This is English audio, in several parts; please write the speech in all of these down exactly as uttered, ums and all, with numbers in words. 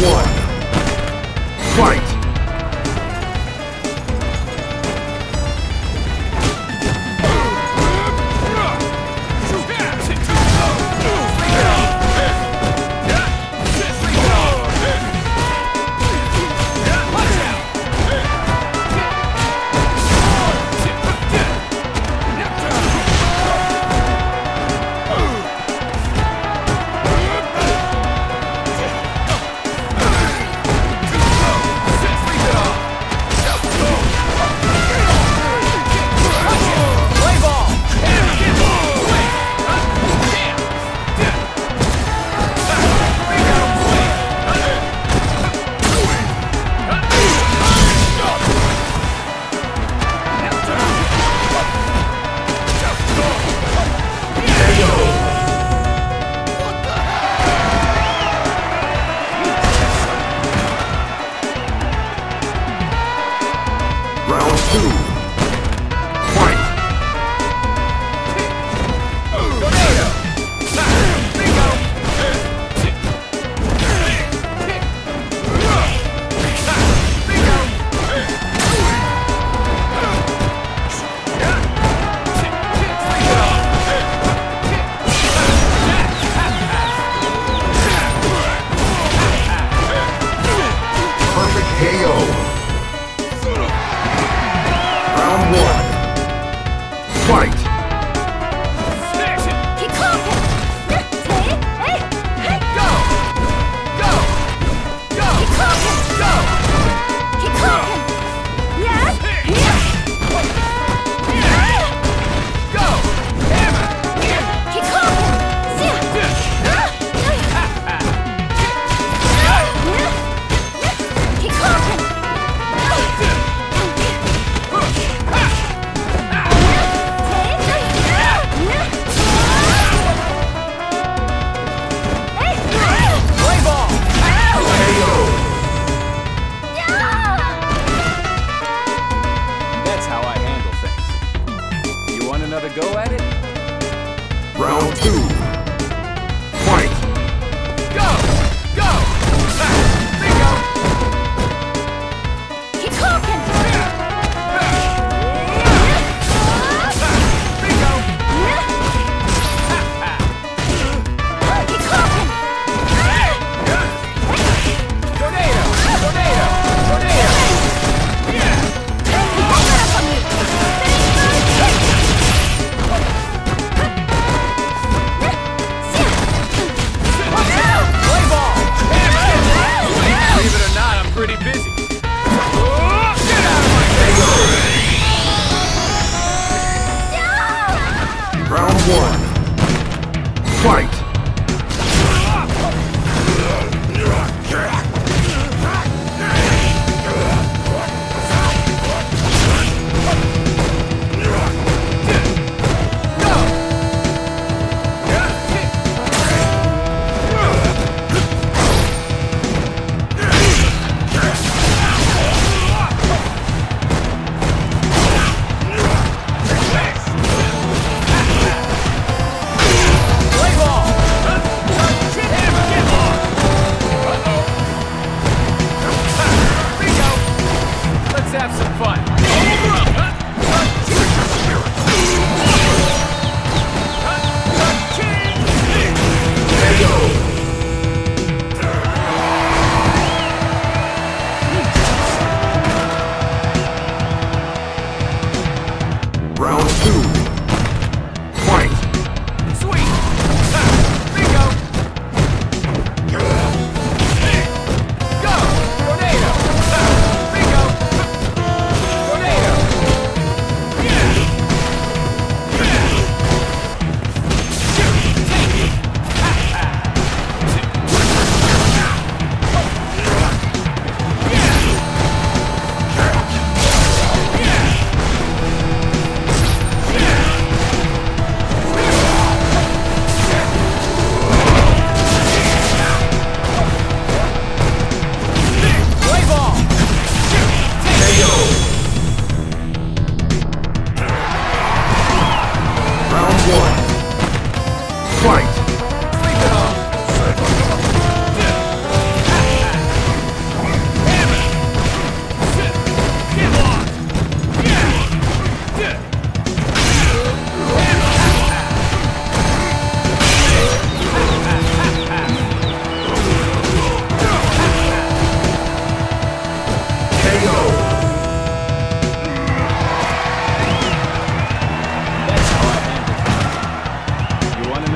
one. Fight! Fight!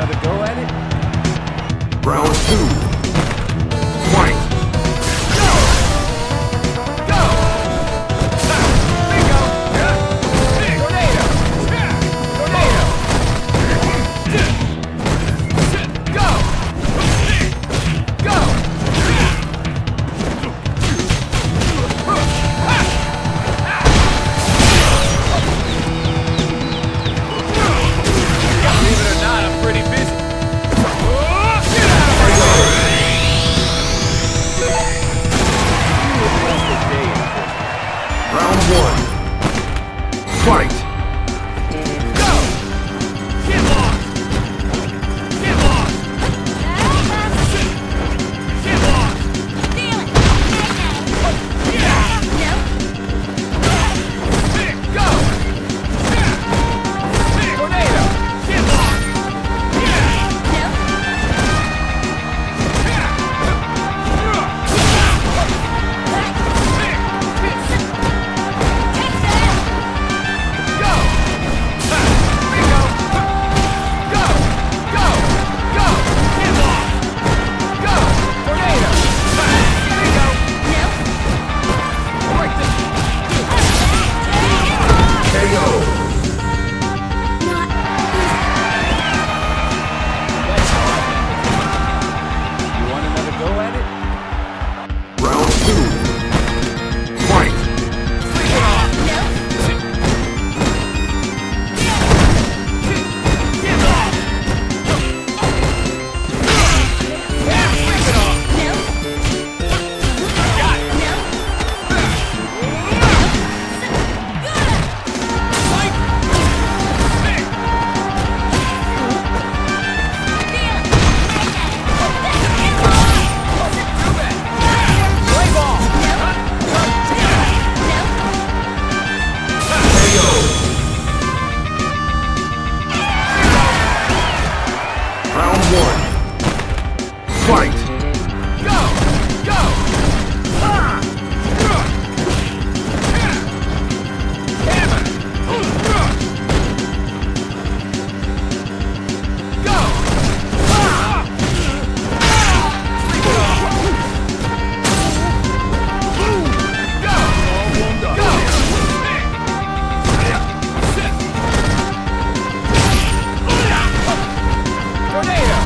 another go at it? Round two. Fight! Go! Go! Bingo! Tornado! Tornado! Go! Go! Believe it or not, I'm pretty busy. Round one. Fight! Go! Get lost! Get lost! Get lost! Sick! Go! Sick! Sick! Tornado! Get lost! Yeah! Yeah! Sick! Go! Ha! Bingo! Ha! Go! Go! Go! Get lost! Go! Tornado! Ha! Bingo! Break this! K O. That's hard. You want another go at it? Round two. Fight! Sleep it off! Get lost! Yeah! Sleep it off! Got it! Fight! Sick! Do that! Play ball! Huh? K O. Round one. Fight! Go! Go! Ah! Ruh! Yeah! Hammer! Ooh, ruh! Go! Ah! Ah! Sleep it off! Ooh! Go! Go! Sick! Sick! Sick! Tornado!